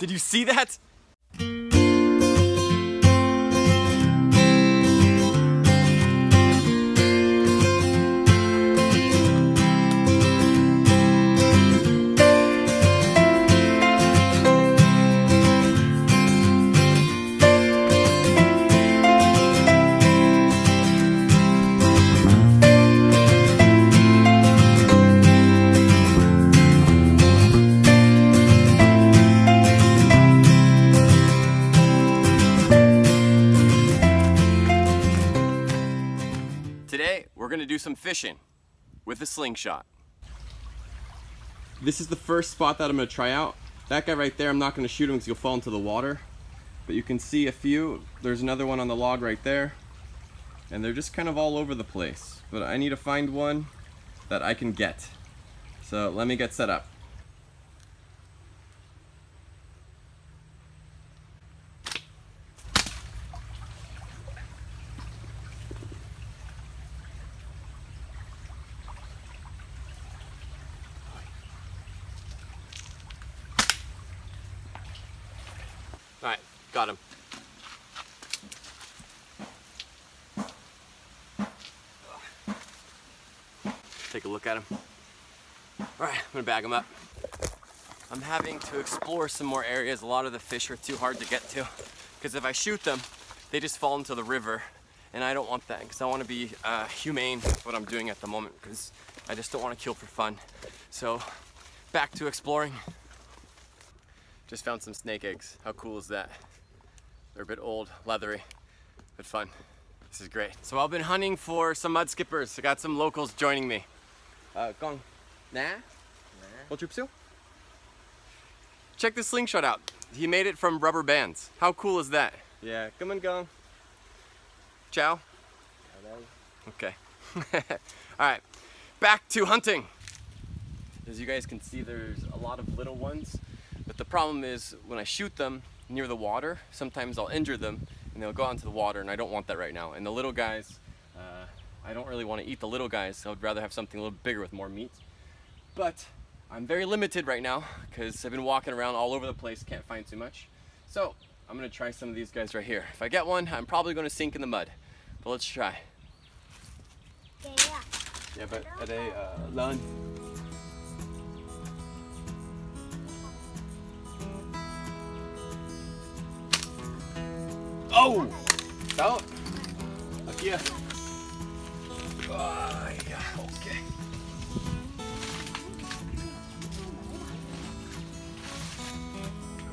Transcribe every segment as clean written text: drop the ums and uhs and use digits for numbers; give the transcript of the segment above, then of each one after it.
Did you see that? We're gonna do some fishing with a slingshot. This is the first spot that I'm gonna try out. That guy right there, I'm not gonna shoot him because he'll fall into the water. But you can see a few. There's another one on the log right there. And they're just kind of all over the place. But I need to find one that I can get. So let me get set up. Alright, got him. Take a look at him. Alright, I'm gonna bag him up. I'm having to explore some more areas. A lot of the fish are too hard to get to because if I shoot them, they just fall into the river and I don't want that because I want to be humane with what I'm doing at the moment because I just don't want to kill for fun. So, back to exploring. Just found some snake eggs. How cool is that? They're a bit old, leathery, but fun. This is great. So I've been hunting for some mudskippers. I got some locals joining me. Gong. Nah? Nah. Check this slingshot out. He made it from rubber bands. How cool is that? Yeah. Come on, Gong. Ciao. Okay. All right. Back to hunting. As you guys can see, there's a lot of little ones. But the problem is when I shoot them near the water, sometimes I'll injure them and they'll go out into the water and I don't want that right now. And the little guys, I don't really want to eat the little guys. So I'd rather have something a little bigger with more meat. But I'm very limited right now because I've been walking around all over the place, can't find too much. So I'm going to try some of these guys right here. If I get one, I'm probably going to sink in the mud. But let's try. Yeah, but are they lunch? Oh! Out! Up here. Oh, yeah, okay.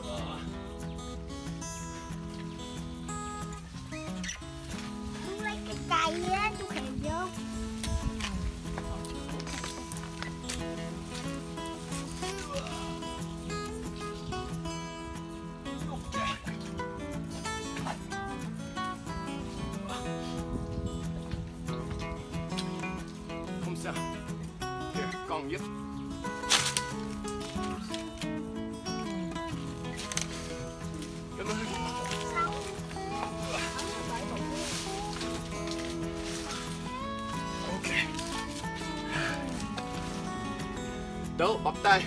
Oh. Here, Gong, yep. Come on. Okay. Don't bop die.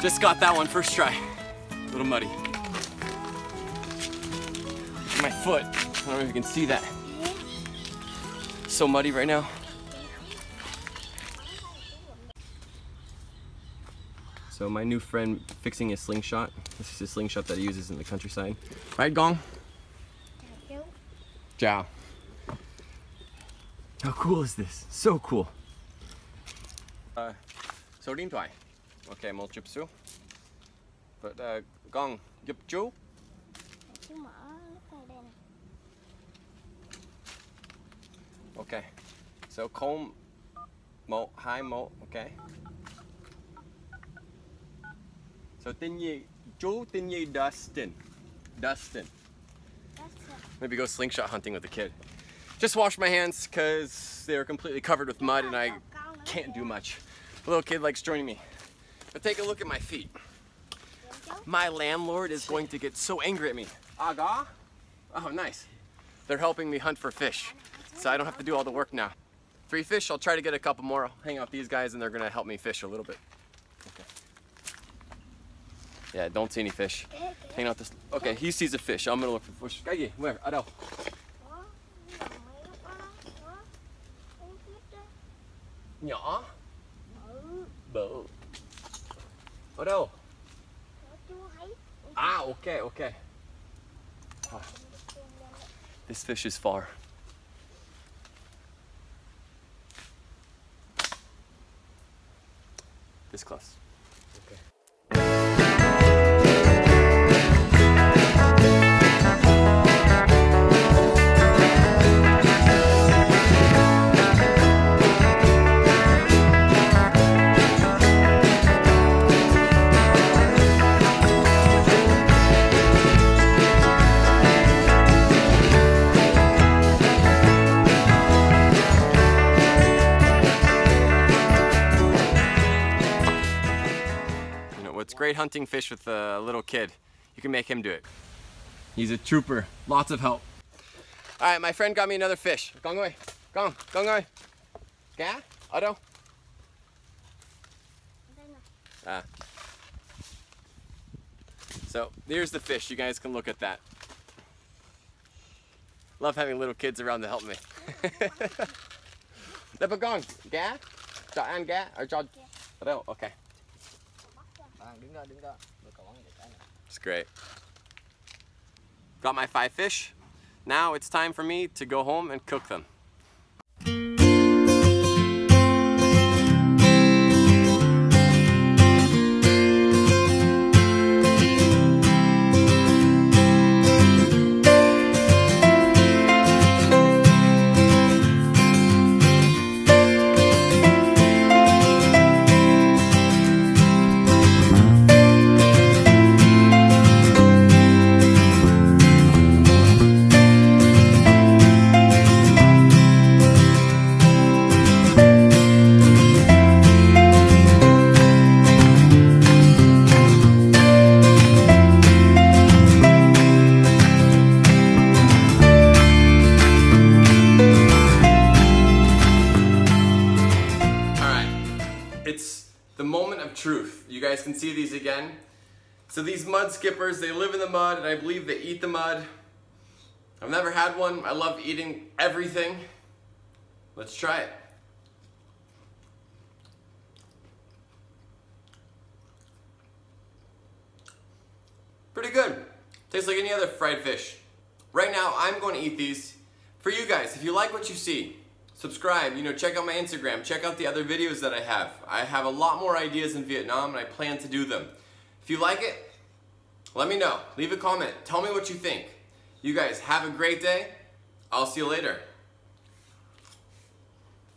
Just got that one first try. A little muddy. My foot. I don't know if you can see that. So muddy right now. So my new friend fixing his slingshot. This is his slingshot that he uses in the countryside. Right, Gong? Ciao. How cool is this? So cool. So dim toy. Okay, mul chip su. But Gong, yip chu. Okay, so comb, mo, high mo, okay. So Tinyi, Joe Tinyi Dustin. Dustin. Maybe go slingshot hunting with the kid. Just wash my hands because they were completely covered with mud and I can't do much. The little kid likes joining me. But take a look at my feet. My landlord is going to get so angry at me. Aga? Oh, nice. They're helping me hunt for fish. So I don't have to do all the work now. Three fish. I'll try to get a couple more. I'll hang out with these guys and they're gonna help me fish a little bit. Okay. Yeah, don't see any fish. Hang out this. Okay, he sees a fish. I'm gonna look for fish. Kage, where? Adao. Nya. Bo. Adao. Ah, okay, okay. Oh. This fish is far. This close. Okay. Great hunting fish with a little kid. You can make him do it. He's a trooper. Lots of help. All right, my friend got me another fish. Gong away. Gong. Gong away. Yeah? Otto? Ah. So there's the fish. You guys can look at that. Love having little kids around to help me. Gong. Yeah? An yeah? Or Otto? Okay. It's great. Got my 5 fish. Now it's time for me to go home and cook them. Truth. You guys can see these again. So these mudskippers, they live in the mud and I believe they eat the mud. I've never had one. I love eating everything. Let's try it. Pretty good. Tastes like any other fried fish. Right now, I'm going to eat these. For you guys, if you like what you see, subscribe, you know, check out my Instagram, check out the other videos that I have. I have a lot more ideas in Vietnam and I plan to do them. If you like it, let me know. Leave a comment. Tell me what you think. You guys have a great day. I'll see you later.